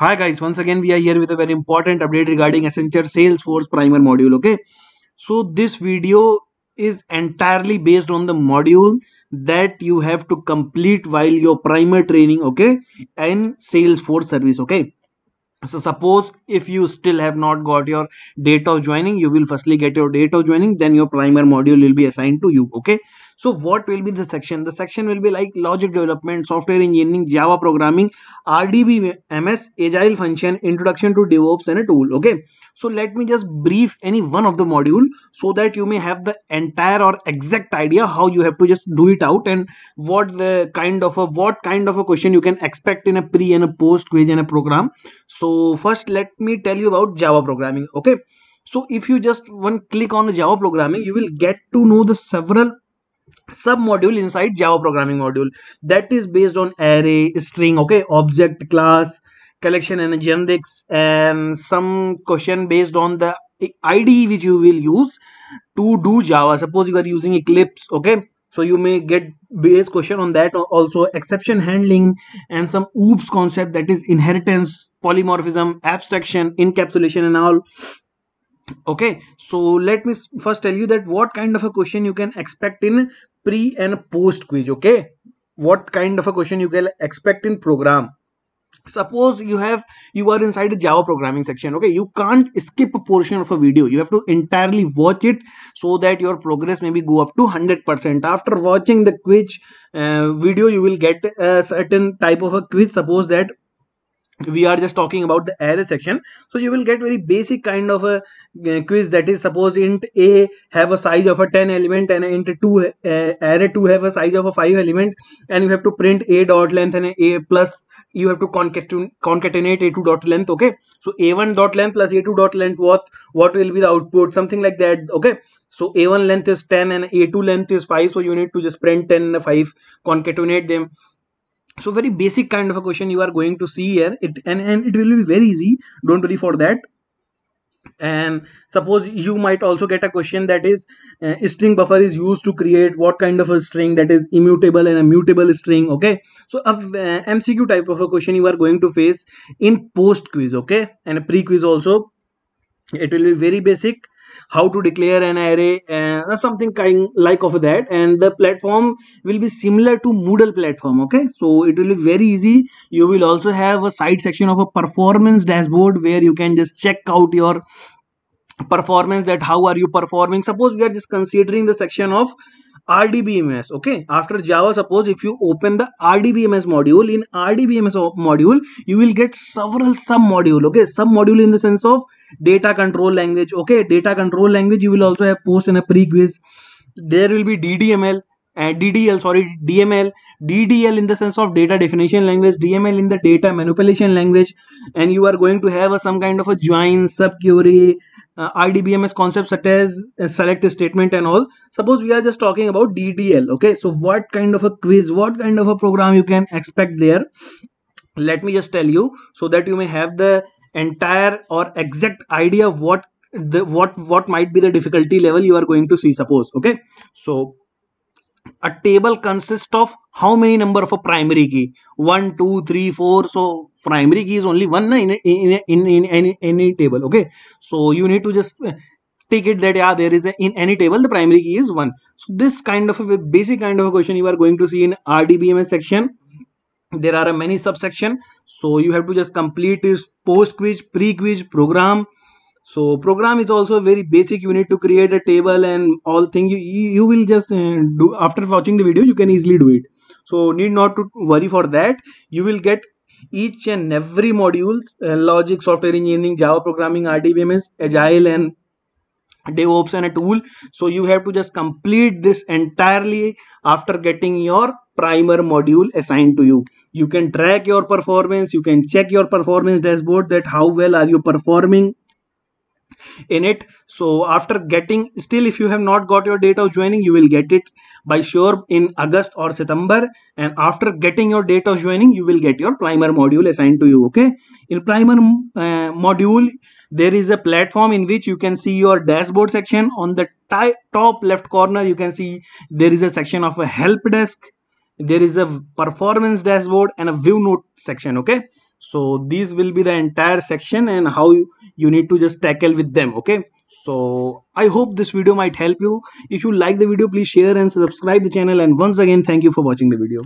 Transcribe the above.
Hi guys, once again we are here with a very important update regarding Accenture Salesforce primer module. Okay, so this video is entirely based on the module that you have to complete while your primer training, okay, and Salesforce service. Okay, so suppose if you still have not got your date of joining, you will firstly get your date of joining, then your primer module will be assigned to you. Okay, so what will be the section? The section will be like logic development, software engineering, Java programming, RDBMS, agile function, introduction to DevOps and a tool. Okay, so let me just brief any one of the module so that you may have the entire or exact idea how you have to just do it out and what kind of a question you can expect in a pre and a post quiz and a program. So first let me tell you about Java programming. Okay, so if you just one click on Java programming, you will get to know the several sub-module inside Java programming module that is based on array, string, okay, object, class, collection and generics, and some question based on the IDE which you will use to do Java. Suppose you are using Eclipse, okay, so you may get base question on that. Also exception handling and some OOPs concept, that is inheritance, polymorphism, abstraction, encapsulation and all. Okay, so let me first tell you that what kind of a question you can expect in pre and post quiz. Okay, what kind of a question you can expect in program. Suppose you are inside the Java programming section. Okay, you can't skip a portion of a video, you have to entirely watch it so that your progress maybe go up to 100%. After watching the quiz video, you will get a certain type of a quiz. Suppose that we are just talking about the array section, so you will get very basic kind of a quiz, that is suppose int a have a size of a 10 element and int array 2 have a size of a 5 element, and you have to print a dot length and a plus, you have to concatenate a2 dot length. Okay, so a1 dot length plus a2 dot length, what will be the output, something like that. Okay, so a1 length is 10 and a2 length is 5, so you need to just print 10 and 5, concatenate them. So very basic kind of a question you are going to see here, and it will be very easy, don't worry for that. And suppose you might also get a question that is string buffer is used to create what kind of a string, that is immutable and immutable string. Okay, so a MCQ type of a question you are going to face in post quiz. Okay, and a pre quiz also it will be very basic, how to declare an array or something kind like of that. And the platform will be similar to Moodle platform. Okay, so it will be very easy. You will also have a side section of a performance dashboard where you can just check out your performance, that how are you performing. Suppose we are just considering the section of RDBMS. Okay, after Java, suppose if you open the RDBMS module, in RDBMS module you will get several sub module. Okay, sub module in the sense of data control language. Okay, data control language you will also have post and a pre quiz. There will be DML, DDL in the sense of data definition language, DML in the data manipulation language, and you are going to have some kind of a join, subquery, RDBMS concepts such as select statement and all. Suppose we are just talking about DDL. Okay, so what kind of a quiz, what kind of a program you can expect there, let me just tell you so that you may have the entire or exact idea of what might be the difficulty level you are going to see. Suppose, okay, so a table consists of how many number of a primary key, 1 2 3 4. So primary key is only one in any table. Okay, so you need to just take it that yeah, there is a, in any table the primary key is 1. So this kind of a basic kind of a question you are going to see in RDBMS section. There are many subsection, so you have to just complete this post quiz, pre quiz, program. So program is also very basic, you need to create a table and all things. You will just do after watching the video, you can easily do it, so need not to worry for that. You will get each and every modules, logic, software engineering, Java programming, RDBMS, agile and DevOps and a tool. So you have to just complete this entirely after getting your primer module assigned to you. You can track your performance, you can check your performance dashboard, that how well are you performing in it. So after getting, still if you have not got your date of joining, you will get it by sure in August or September, and after getting your date of joining you will get your primer module assigned to you. Okay, in primer module there is a platform in which you can see your dashboard section. On the top left corner you can see there is a section of a help desk, there is a performance dashboard and a view note section. Okay, So these will be the entire section and how you need to just tackle with them. Okay, so I hope this video might help you. If you like the video, please share and subscribe the channel. And once again, thank you for watching the video.